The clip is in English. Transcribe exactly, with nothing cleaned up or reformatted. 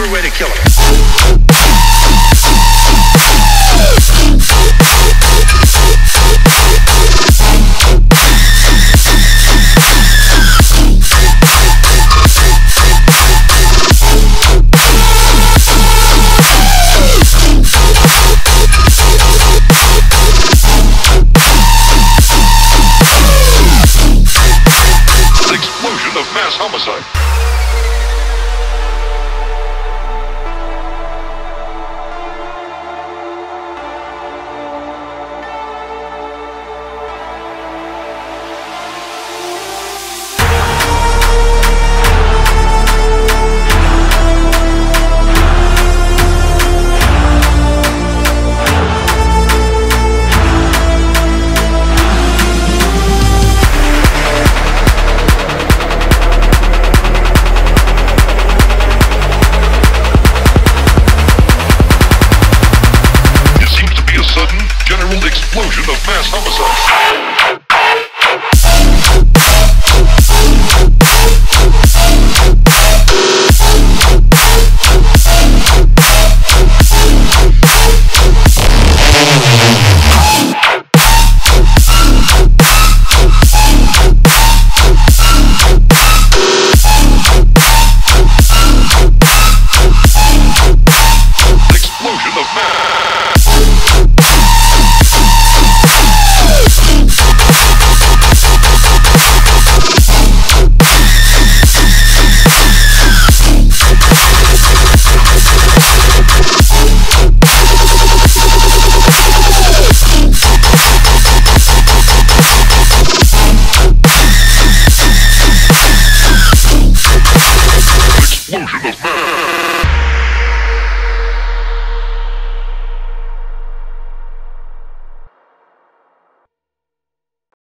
you're a way to kill him. Homicide.